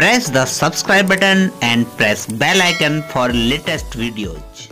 Press the subscribe button and press bell icon for latest videos.